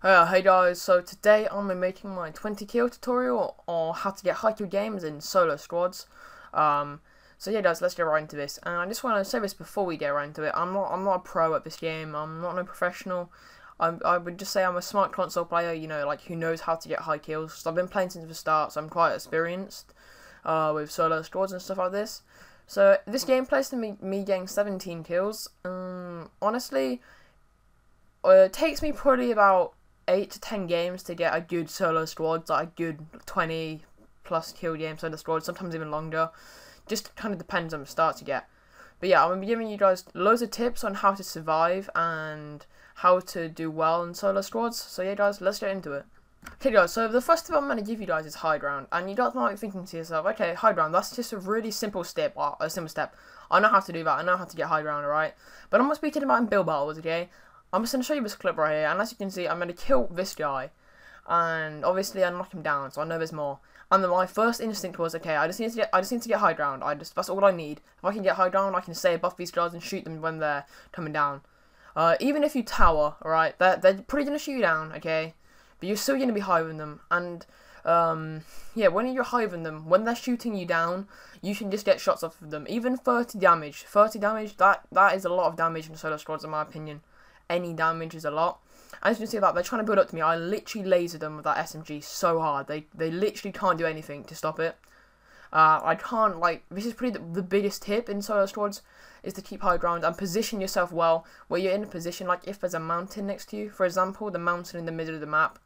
Hey guys, so today I'm making my 20 kill tutorial on how to get high kill games in solo squads. So yeah guys, let's get right into this. And I just want to say this before we get right into it, I'm not a pro at this game, I'm not a professional. I would just say I'm a smart console player, you know, like who knows how to get high kills. So I've been playing since the start, so I'm quite experienced with solo squads and stuff like this. So this game plays to me getting 17 kills. Honestly, it takes me probably about 8 to 10 games to get a good solo squad, like a good 20 plus kill game solo squad, sometimes even longer. Just kind of depends on the start you get. But yeah, I'm going to be giving you guys loads of tips on how to survive and how to do well in solo squads. So yeah guys, let's get into it. Okay guys, so the first tip I'm going to give you guys is high ground. And you guys might be thinking to yourself, okay, high ground, that's just a really simple step. Well, a simple step. I know how to do that, I know how to get high ground, alright? But I'm going to be speaking about in build battles, okay? I'm just going to show you this clip right here, and as you can see, I'm going to kill this guy, and obviously I knock him down, so I know there's more, and then my first instinct was, okay, I just need to get high ground, that's all I need. If I can get high ground, I can stay above these guys and shoot them when they're coming down. Even if you tower, alright, they're probably going to shoot you down, okay, but you're still going to be higher than them, and, yeah, when you're higher than them, when they're shooting you down, you can just get shots off of them, even 30 damage, that is a lot of damage in solo squads in my opinion. Any damage is a lot. As you can see that, they're trying to build up to me. I literally lasered them with that SMG so hard. They literally can't do anything to stop it. I can't, like, this is pretty the biggest tip in solo squads, is to keep high ground and position yourself well, where you're in a position, like if there's a mountain next to you, for example, the mountain in the middle of the map.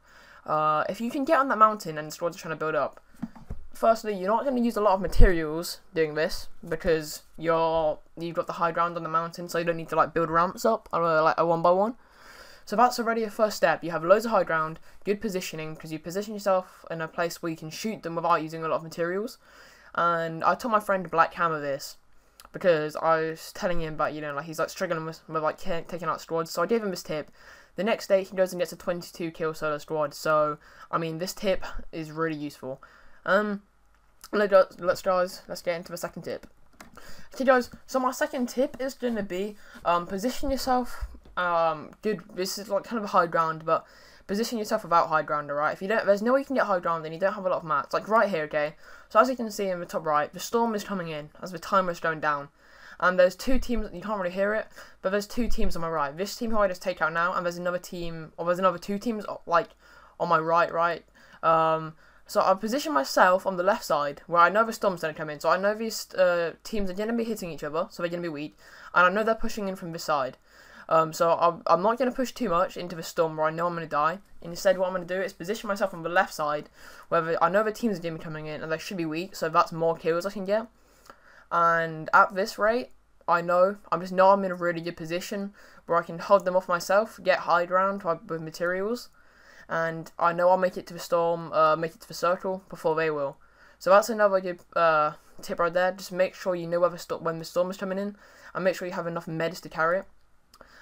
If you can get on that mountain and the squads are trying to build up, firstly, you're not going to use a lot of materials doing this because you've got the high ground on the mountain, so you don't need to like build ramps up like a 1x1. So that's already a first step. You have loads of high ground, good positioning because you position yourself in a place where you can shoot them without using a lot of materials. And I told my friend Black Hammer this because I was telling him about, you know, like he's like struggling with like taking out squads. So I gave him this tip. The next day he goes and gets a 22 kill solo squad. So I mean, this tip is really useful. Let's get into the second tip. Okay guys, so my second tip is going to be, position yourself, this is like kind of a high ground, but position yourself without high ground, alright? If you don't, there's no way you can get high ground and you don't have a lot of mats, like right here, okay? So as you can see in the top right, the storm is coming in as the timer is going down. And there's two teams, you can't really hear it, but there's two teams on my right. This team who I just take out now, and there's another team, or there's another two teams, like, on my right? So I position myself on the left side, where I know the storm's going to come in, so I know these teams are going to be hitting each other, so they're going to be weak, and I know they're pushing in from this side. So I'm not going to push too much into the storm where I know I'm going to die. Instead, what I'm going to do is position myself on the left side, where I know the teams are going to be coming in, and they should be weak, so that's more kills I can get. And at this rate, I just know I'm in a really good position, where I can hold them off myself, get high ground with materials. And I know I'll make it to the storm, make it to the circle before they will. So that's another good tip right there. Just make sure you know when the storm is coming in, and make sure you have enough meds to carry it.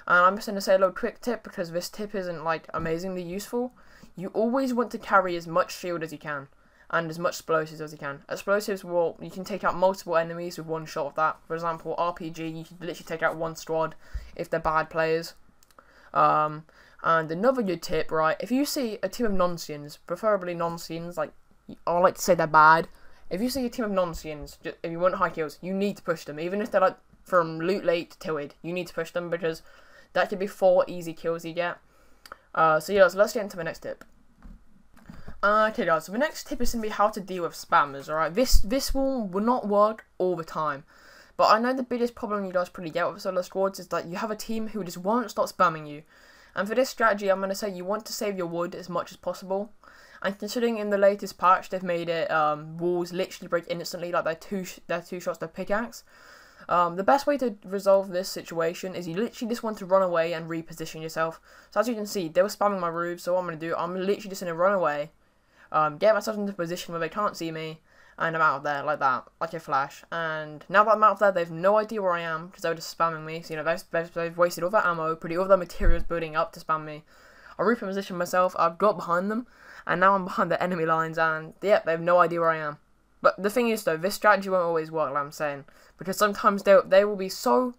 And I'm just going to say a little quick tip, because this tip isn't like amazingly useful. You always want to carry as much shield as you can, and as much explosives as you can. Explosives will, you can take out multiple enemies with one shot of that. For example, RPG, you can literally take out one squad if they're bad players. And another good tip, right, if you see a team of non-scenes, preferably non-scenes, like, I like to say they're bad. If you see a team of non-scenes, if you want high kills, you need to push them. Even if they're, like, from loot late to tilted, you need to push them because that could be 4 easy kills you get. So yeah, so let's get into the next tip. Okay guys, so the next tip is going to be how to deal with spammers, alright? This will not work all the time. But I know the biggest problem you guys probably get with solo squads is that you have a team who just won't stop spamming you. And for this strategy, I'm going to say you want to save your wood as much as possible. And considering in the latest patch, they've made it, walls literally break instantly, like their two shots, their pickaxe. The best way to resolve this situation is you literally just want to run away and reposition yourself. So as you can see, they were spamming my roofs, so what I'm going to do, I'm literally just going to run away, get myself into a position where they can't see me, and I'm out of there, like that, like a flash. And now that I'm out of there, they have no idea where I am, because they were just spamming me. So, you know, they've wasted all their ammo, pretty all their materials building up to spam me. I repositioned myself, I've got behind them, and now I'm behind the enemy lines, and, yep, they have no idea where I am. But the thing is, though, this strategy won't always work, like I'm saying, because sometimes they will be so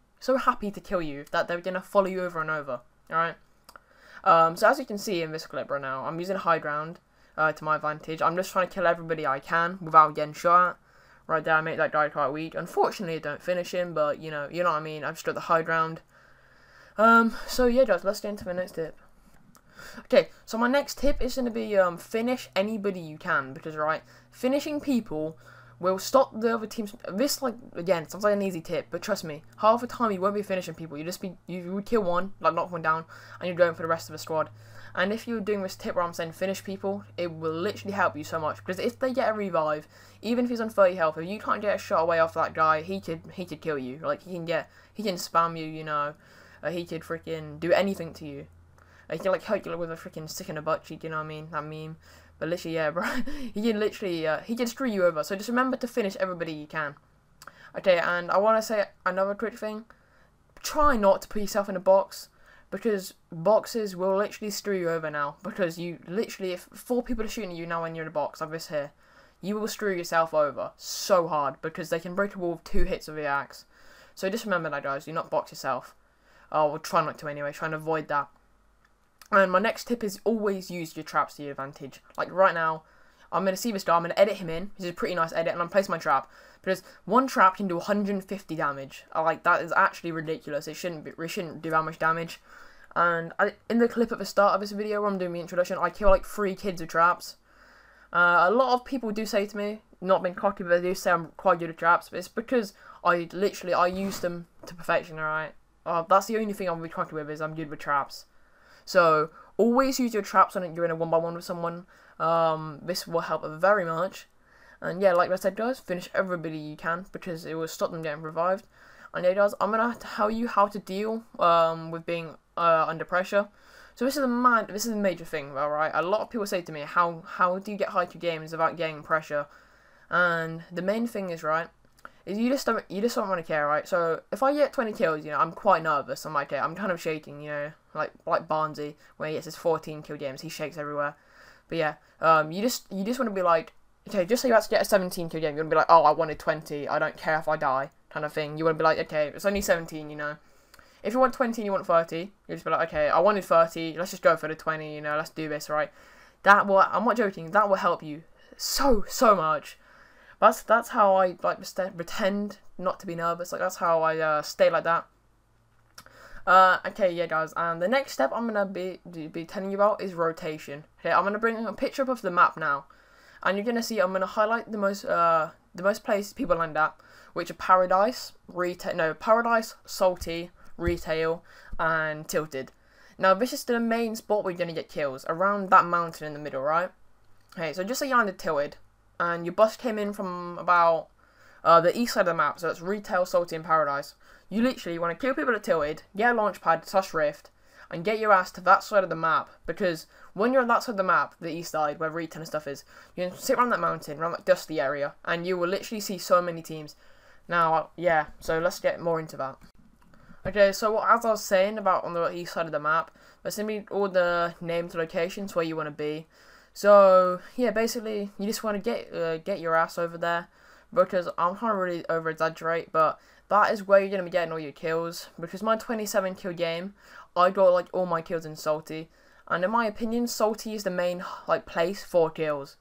happy to kill you that they're going to follow you over and over, alright? So as you can see in this clip right now, I'm using high ground to my advantage. I'm just trying to kill everybody I can without getting shot. Right there, I make that guy quite weak. Unfortunately, I don't finish him, but you know what I mean. I've just got the high ground. So yeah, guys, let's get into the next tip. Okay, so my next tip is going to be finish anybody you can, because right, finishing people will stop the other teams. This, like, again, sounds like an easy tip, but trust me, half the time you won't be finishing people. You just be, you would kill one, like knock one down, and you're going for the rest of the squad. And if you're doing this tip where I'm saying finish people, it will literally help you so much, because if they get a revive, even if he's on 30 health, if you can't get a shot away off that guy, he could kill you. Like, he can spam you, you know, he could freaking do anything to you. He can, like, hurt you with a freaking stick in a butt cheek, you know what I mean? That meme. But literally, yeah, bro. He can literally, he can screw you over. So just remember to finish everybody you can. Okay, and I want to say another quick thing. Try not to put yourself in a box, because boxes will literally screw you over now. Because you literally, if 4 people are shooting at you now when you're in a box like this here, you will screw yourself over so hard, because they can break a wall with 2 hits of the axe. So just remember that, guys. Do not box yourself. Oh, well, try not to anyway. Try and avoid that. And my next tip is always use your traps to your advantage. Like right now, I'm going to see this guy, I'm going to edit him in, which is a pretty nice edit, and I'm placing my trap. Because one trap can do 150 damage. Like, that is actually ridiculous. It shouldn't do that much damage. And in the clip at the start of this video where I'm doing the introduction, I kill like 3 kids with traps. A lot of people do say to me, not being cocky, but they do say I'm quite good at traps. But it's because I use them to perfection, alright? That's the only thing I'm going to be cocky with, is I'm good with traps. So, always use your traps when you're in a 1x1 with someone. This will help very much. And yeah, like I said, guys, finish everybody you can, because it will stop them getting revived. And yeah, guys, I'm going to tell you how to deal with being under pressure. So this is a major thing, alright? A lot of people say to me, how do you get high Q games without getting pressure? And the main thing is, right, is you just don't want to care, right? So if I get 20 kills, you know, I'm quite nervous. I'm like, okay, I'm kind of shaking, you know, like Barnsley when he gets his 14 kill games, he shakes everywhere. But yeah, you just want to be like, okay, just so you have to get a 17 kill game, you want to be like, oh, I wanted 20, I don't care if I die, kind of thing. You want to be like, okay, it's only 17, you know. If you want 20, and you want 30, you just be like, okay, I wanted 30, let's just go for the 20, you know, let's do this, right? That will, I'm not joking, that will help you so much. That's how I like pretend not to be nervous. Like, that's how I stay like that. Okay, yeah, guys. And the next step I'm gonna be telling you about is rotation. Okay, I'm gonna bring a picture up of the map now, and you're gonna see I'm gonna highlight the most places people land at, which are Paradise, Paradise, Salty, Retail, and Tilted. Now this is the main spot we're gonna get kills around that mountain in the middle, right? Okay, so just say you landed Tilted. And your bus came in from about the east side of the map, so it's Retail, Salty, and Paradise. You literally want to kill people at Tilted, get a launch pad, slash Rift, and get your ass to that side of the map. Because when you're on that side of the map, the east side, where Retail and stuff is, you can sit around that mountain, around that dusty area, and you will literally see so many teams. Now, yeah, so let's get more into that. Okay, so as I was saying about on the east side of the map, there's going to be all the named locations where you want to be. So yeah, basically you just want to get your ass over there, because I'm trying to really over exaggerate, but that is where you're gonna be getting all your kills. Because my 27 kill game, I got like all my kills in Salty, and in my opinion, Salty is the main like place for kills.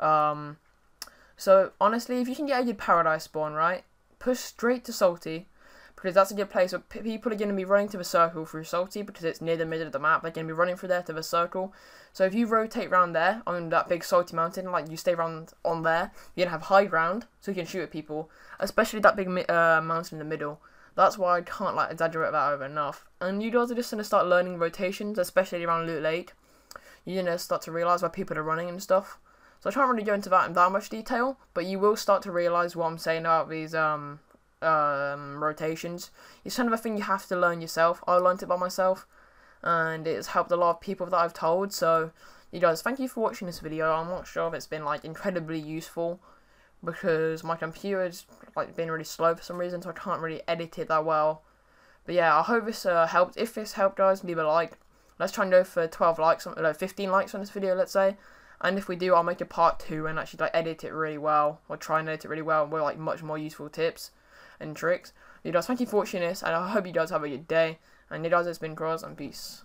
So honestly, if you can get a good Paradise spawn, right, push straight to Salty, because that's a good place where people are going to be running to the circle through Salty, because it's near the middle of the map. They're going to be running through there to the circle. So if you rotate round there on that big Salty mountain, like you stay round on there, you're going to have high ground, so you can shoot at people, especially that big mountain in the middle. That's why I can't like exaggerate that over enough. And you guys are just going to start learning rotations, especially around Loot Lake. You're going to start to realise where people are running and stuff. So I can't really go into that in that much detail, but you will start to realise what I'm saying about these rotations. It's kind of a thing you have to learn yourself. I learned it by myself, and it's helped a lot of people that I've told. So you guys, thank you for watching this video. I'm not sure if it's been like incredibly useful, because my computer's like been really slow for some reason, so I can't really edit it that well. But yeah, I hope this helped. If this helped, guys, leave a like. Let's try and go for 12 likes, or no, 15 likes on this video, let's say. And if we do, I'll make a part 2 and actually like edit it really well, or try and edit it really well, and we're like much more useful tips and tricks. You guys, thank you for watching this, and I hope you guys have a good day. And you guys, it's been CroZ, and peace.